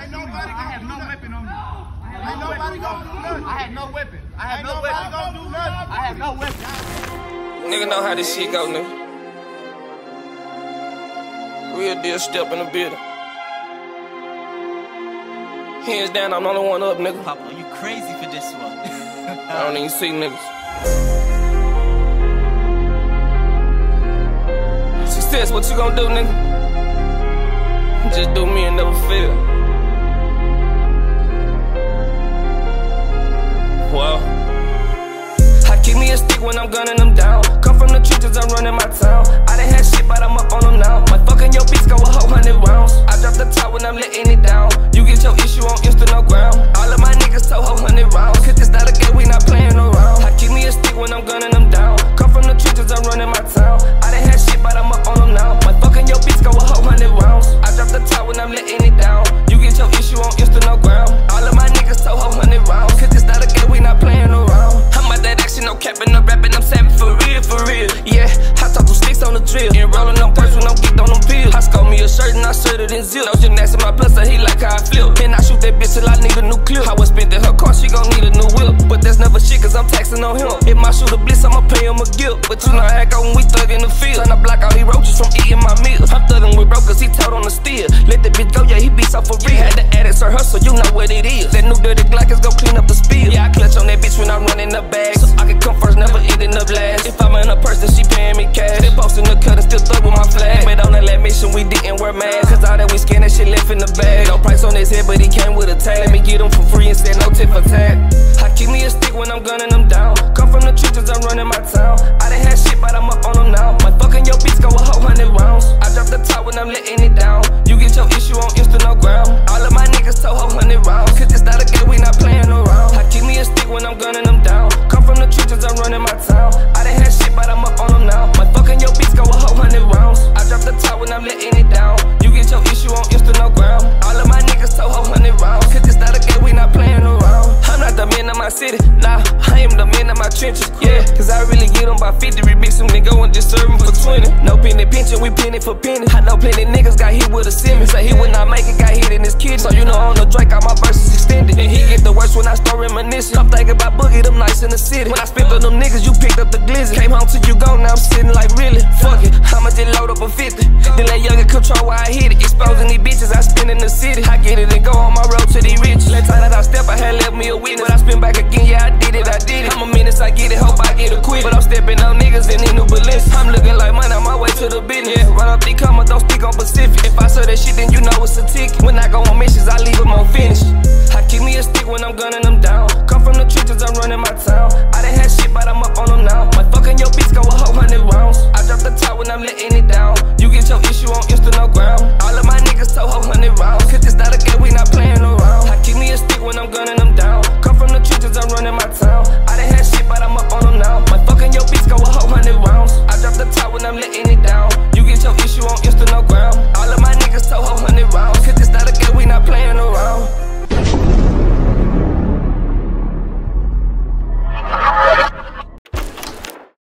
Ain't nobody gonna do no weapon on me. Ain't nobody gonna do nothing. I had no weapon. I had no weapon. Ain't nobody gonna do nothing. I had no weapon. Nigga know how this shit go, nigga. Real deal step in the building. Hands down, I'm the only one up, nigga. Papa, you crazy for this one. I don't even see niggas. Success, what you gonna do, nigga? Just do me and never fail. Wow. I keep me a stick when I'm gunning them down. Come from the trenches, I'm running my town. I done had shit, but I'm up on them now. My fucking your bitch go a whole 100 rounds. I drop the top when I'm letting it down. You get your issue on Insta, no ground. All of my niggas told whole 100 rounds. Cause it's not a game, we not playing around. I keep me a stick when I'm gunning them down. Come from the trenches, I'm running my town. I done had shit, but I'm up on them now. My fucking your bitch go a whole 100 rounds. I drop the top when I'm letting it down. You get your issue on Insta, no ground. All of my niggas told whole 100 rounds. Cause it's not a game, we not playing around. I'm out that action, no capping, no rapping, I'm savvy for real, for real. Yeah, I talk to sticks on the drill. And rolling on purse when I'm geeked on them pills. I scored me a shirt and I shirted in zip. No gymnastics in my plus, so he like how I flip. Then I shoot that bitch till I need a new clip. I was spending her car, she gon' need a new whip. But that's never shit, cause I'm taxing on him. If my shooter blitz, I'ma pay him a guilt. But you know how it go when we thug in the field. Tryna block all he roaches from eating my meal. I'm thugging with bro, cause he told on the steal. Let that bitch go, yeah, he be so for real. Had to add it, sir, hustle, you know what it is. That new dirty Glock is gon' clean up the spill. Yeah, I clutch on that bitch when I'm running up bags. So I can come first, never ending up last. If I'm in a person, she paying me cash. Still posting the cut and still thug with my flag. But on the last mission, we didn't wear masks. Cause all that we scan, that shit left in the bag. No price on his head, but he came with a tag. Let me get him for free and say no tip for tag. I keep me a stick when I'm gunning them down. Come from the trenches, I'm running my town. I done had shit, but I'm up on them now. My fucking your bitch go a whole 100 rounds. I drop the top when I'm letting it down. You get your issue on Insta, no ground. All of my niggas told whole 100 rounds. Cause it's not a game, we not playing around. I keep me a stick when I'm gunning them down. Come from the trenches, I'm running my town. I done had shit, but I'm up on them now. My fucking your bitch go a whole 100 rounds. I drop the top when I'm letting it down. You get your issue on Insta, no ground. All of my niggas told whole 100 rounds. Cause it's not a game, we not playing around. I'm not the man of my city, nah, I am the man of my trenches, yeah. Cause I really get them by 50, remix them, then go and just serve them for 20. No penny pinching, we penny for penny. I know plenty niggas got hit with a Simmons. Say he would not make it, got hit in his kidney. So you know on the Drake, all my verses extended. And he get the worst when I start reminiscing. I'm thinking about boogie them nights in the city. When I spent on them niggas, you picked up the glizzy. Came home till you gone, now I'm sitting like really. Fuck it, I'ma just load up a 50. Then let youngin' control where I hit it. Exposing these bitches, I spin in the city. I get it and go on my road to these riches. Last time that I step, I had left me a witness. But I spin back again, yeah, I did it, I did it. I'm a menace, I get it, hope I get acquitted. But I'm stepping on niggas and these new ballistics. I'm looking